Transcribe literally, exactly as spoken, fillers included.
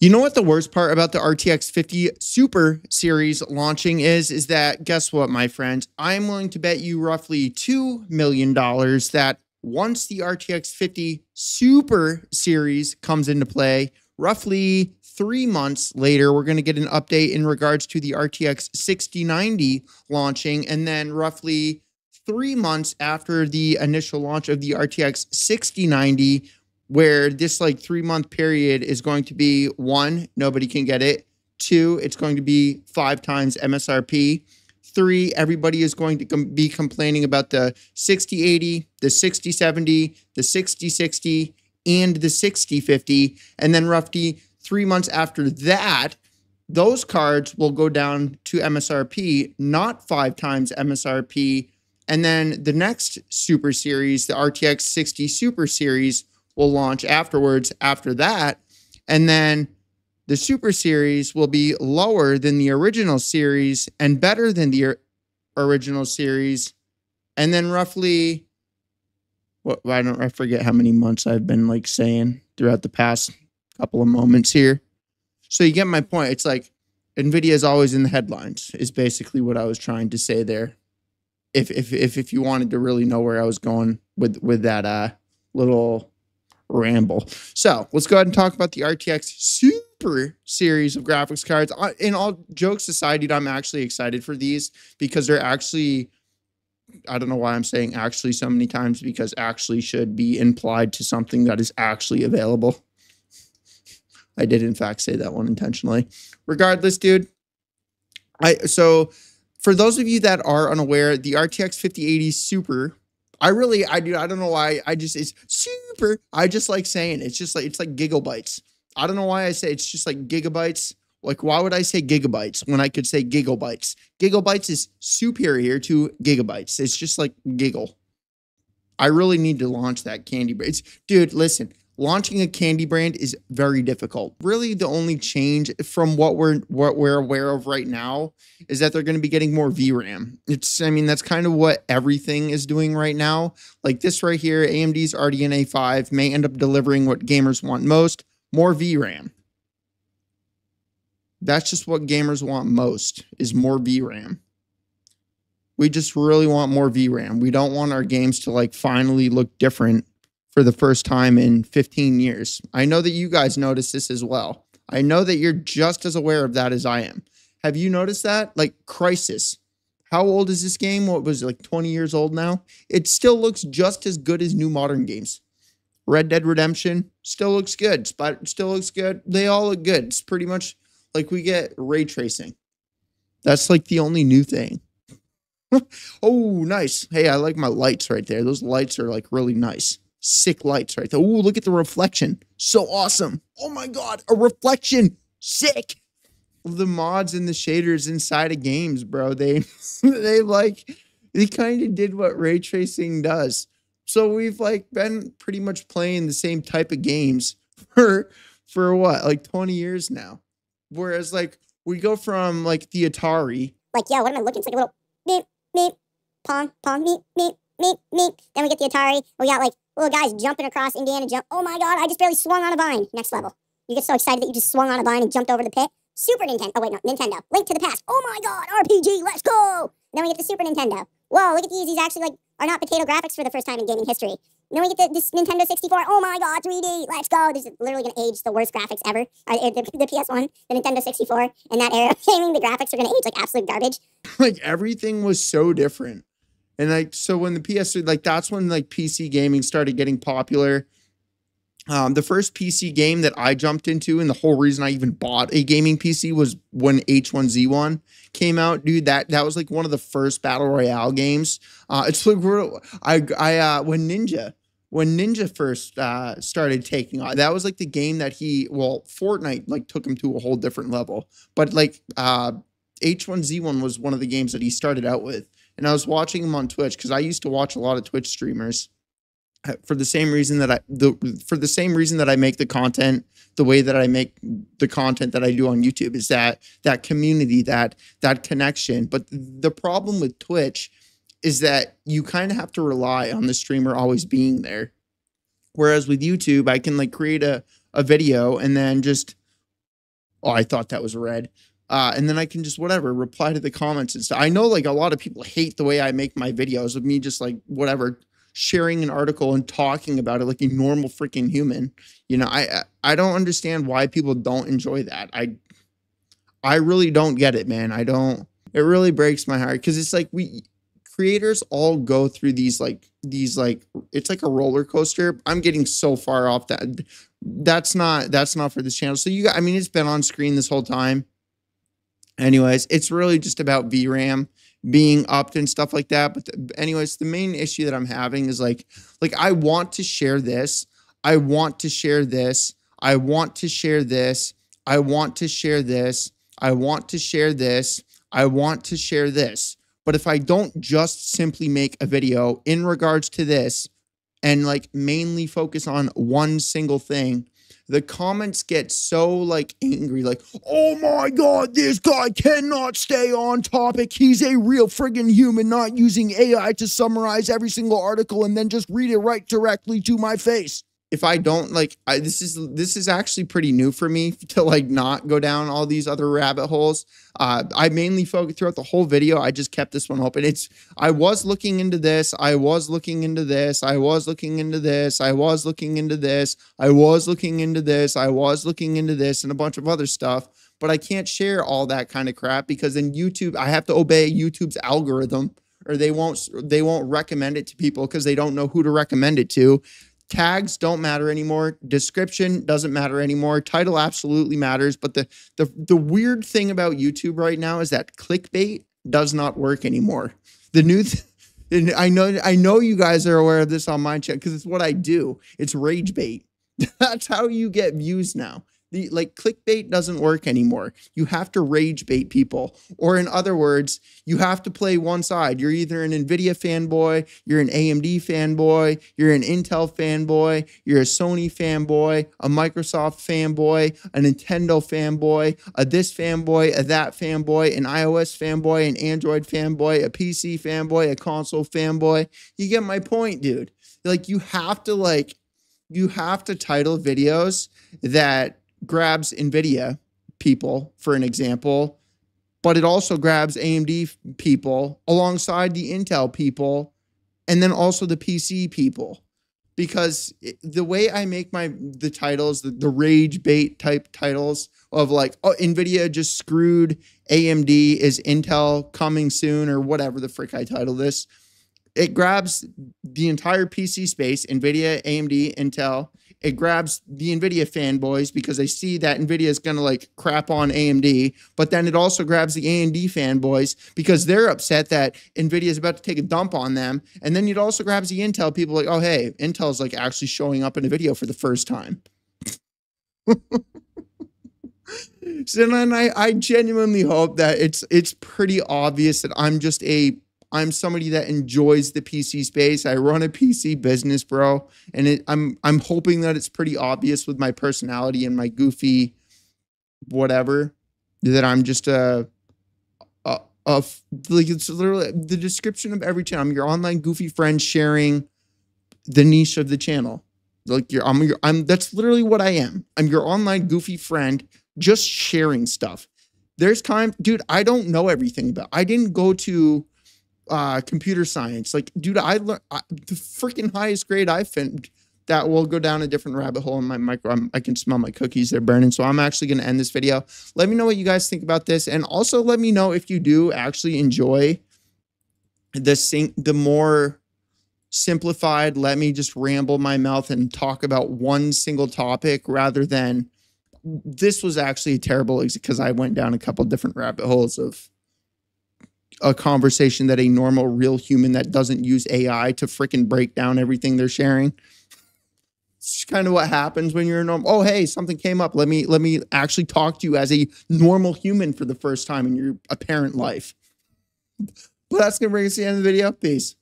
You know what the worst part about the R T X fifty Super Series launching is, is that guess what, my friends? I'm willing to bet you roughly two million dollars that once the R T X fifty Super Series comes into play, roughly three months later, we're going to get an update in regards to the R T X sixty ninety launching. And then roughly three months after the initial launch of the R T X sixty ninety, where this like three month period is going to be one, nobody can get it. Two, it's going to be five times M S R P. Three, everybody is going to com be complaining about the sixty eighty, the sixty seventy, the sixty sixty, and the sixty fifty. And then roughly three months after that, those cards will go down to M S R P, not five times M S R P. And then the next Super Series, the R T X sixty Super Series, will launch afterwards after that. And then the Super Series will be lower than the original series and better than the original series. And then roughly, what, I don't, I forget how many months I've been like saying throughout the past couple of moments here. So you get my point. It's like NVIDIA is always in the headlines is basically what I was trying to say there. If, if, if, if you wanted to really know where I was going with, with that uh, little ramble. So let's go ahead and talk about the R T X Super Series of graphics cards. In all jokes aside, dude, I'm actually excited for these because they're actually, I don't know why I'm saying actually so many times, because actually should be implied to something that is actually available. I did in fact say that one intentionally. Regardless, dude, I so for those of you that are unaware, the R T X fifty eighty Super, I really, I do. I don't know why. I just, it's super. I just like saying, it's just like, it's like gigabytes. I don't know why I say it's just like gigabytes. Like, why would I say gigabytes when I could say gigabytes? Gigabytes is superior to gigabytes. It's just like giggle. I really need to launch that candy brand. It's, dude, listen, launching a candy brand is very difficult. Really, the only change from what we're, what we're aware of right now is that they're going to be getting more V RAM. It's, I mean, that's kind of what everything is doing right now. Like this right here, A M D's R D N A five may end up delivering what gamers want most, more V RAM. That's just what gamers want most, is more V RAM. We just really want more V RAM. We don't want our games to like finally look different for the first time in fifteen years. I know that you guys notice this as well. I know that you're just as aware of that as I am. Have you noticed that? Like Crysis. How old is this game? What was it, like twenty years old now? It still looks just as good as new modern games. Red Dead Redemption still looks good. Spot still looks good. They all look good. It's pretty much like we get ray tracing. That's like the only new thing. Oh, nice. Hey, I like my lights right there. Those lights are like really nice. Sick lights right there. Oh, look at the reflection. So awesome. Oh my God, a reflection. Sick. The mods and the shaders inside of games, bro. They, they like, they kind of did what ray tracing does. So we've like been pretty much playing the same type of games for, for what? Like twenty years now. Whereas like we go from like the Atari. Like, yo, what am I looking? It's like a little meep, meep, pong, pong, meep, meep, meep, meep. Then we get the Atari. We got like little guys jumping across Indiana jump. Oh my God, I just barely swung on a vine. Next level. You get so excited that you just swung on a vine and jumped over the pit. Super Nintendo. Oh wait, no, Nintendo. Link to the Past. Oh my God, R P G, let's go. And then we get the Super Nintendo. Whoa, look at these. These actually like are not potato graphics for the first time in gaming history. And then we get the, this Nintendo sixty-four. Oh my God, three D, let's go. This is literally going to age the worst graphics ever. Uh, the, the P S one, the Nintendo sixty-four, and that era of gaming, the graphics are going to age like absolute garbage. Like everything was so different. And like, so when the P S three, like that's when like P C gaming started getting popular. Um, the first P C game that I jumped into, and the whole reason I even bought a gaming P C, was when H one Z one came out, dude. That that was like one of the first battle royale games. Uh, it's like I I uh, when Ninja when Ninja first uh, started taking on, that was like the game that he well Fortnite like took him to a whole different level. But like uh, H one Z one was one of the games that he started out with. And I was watching him on Twitch because I used to watch a lot of Twitch streamers for the same reason that I the for the same reason that I make the content the way that I make the content that I do on YouTube, is that that community, that that connection. But the problem with Twitch is that you kind of have to rely on the streamer always being there. Whereas with YouTube, I can like create a, a video and then just oh, I thought that was red. Uh, and then I can just, whatever, reply to the comments and stuff. I know, like, a lot of people hate the way I make my videos of me just, like, whatever, sharing an article and talking about it like a normal freaking human. You know, I I don't understand why people don't enjoy that. I I really don't get it, man. I don't. It really breaks my heart because it's like we creators all go through these, like, these, like, it's like a roller coaster. I'm getting so far off that. That's not, that's not for this channel. So you got, I mean, it's been on screen this whole time. Anyways, it's really just about V RAM being upped and stuff like that. But the, anyways, the main issue that I'm having is like, like I want to share this. I want to share this. I want to share this. I want to share this. I want to share this. I want to share this. But if I don't just simply make a video in regards to this and like mainly focus on one single thing, the comments get so, like, angry, like, oh my God, this guy cannot stay on topic. He's a real friggin' human, not using A I to summarize every single article and then just read it right directly to my face. If I don't, like, I, this is this is actually pretty new for me to, like, not go down all these other rabbit holes. Uh, I mainly focused throughout the whole video. I just kept this one open. It's I was looking into this. I was looking into this. I was looking into this. I was looking into this. I was looking into this. I was looking into this and a bunch of other stuff. But I can't share all that kind of crap because then YouTube, I have to obey YouTube's algorithm or they won't they won't recommend it to people because they don't know who to recommend it to. Tags don't matter anymore. Description doesn't matter anymore. Title absolutely matters. But the, the the weird thing about YouTube right now is that clickbait does not work anymore. The new, th and I know I know you guys are aware of this on my channel because it's what I do. It's rage bait. That's how you get views now. The like clickbait doesn't work anymore. You have to rage bait people, or in other words, you have to play one side. You're either an NVIDIA fanboy, you're an A M D fanboy, you're an Intel fanboy, you're a Sony fanboy, a Microsoft fanboy, a Nintendo fanboy, a this fanboy, a that fanboy, an iOS fanboy, an Android fanboy, a P C fanboy, a console fanboy. You get my point, dude. Like you have to like you have to title videos that grabs NVIDIA people, for an example, but it also grabs A M D people alongside the Intel people and then also the P C people. Because the way I make my the titles, the, the rage bait type titles of like, oh, NVIDIA just screwed A M D, is Intel coming soon, or whatever the frick I title this, it grabs the entire P C space, NVIDIA, A M D, Intel. It grabs the NVIDIA fanboys because they see that NVIDIA is going to like crap on A M D. But then it also grabs the A M D fanboys because they're upset that NVIDIA is about to take a dump on them. And then it also grabs the Intel people like, oh, hey, Intel's like actually showing up in a video for the first time. So then I, I genuinely hope that it's it's pretty obvious that I'm just a I'm somebody that enjoys the P C space. I run a P C business, bro. And it, I'm I'm hoping that it's pretty obvious with my personality and my goofy whatever that I'm just a, a, a like it's literally the description of every channel. I'm your online goofy friend sharing the niche of the channel. Like your I'm your I'm that's literally what I am. I'm your online goofy friend just sharing stuff. There's time, dude, I don't know everything about. I didn't go to Uh, computer science. Like, dude, I learned the freaking highest grade I finished. That will go down a different rabbit hole in my micro. I'm, I can smell my cookies. They're burning. So I'm actually going to end this video. Let me know what you guys think about this. And also let me know if you do actually enjoy the, the more simplified, let me just ramble my mouth and talk about one single topic rather than this was actually terrible because I went down a couple different rabbit holes of a conversation that a normal real human that doesn't use A I to freaking break down everything they're sharing. It's kind of what happens when you're a normal. Oh, hey, something came up. Let me, let me actually talk to you as a normal human for the first time in your apparent life. But that's going to bring us to the end of the video. Peace.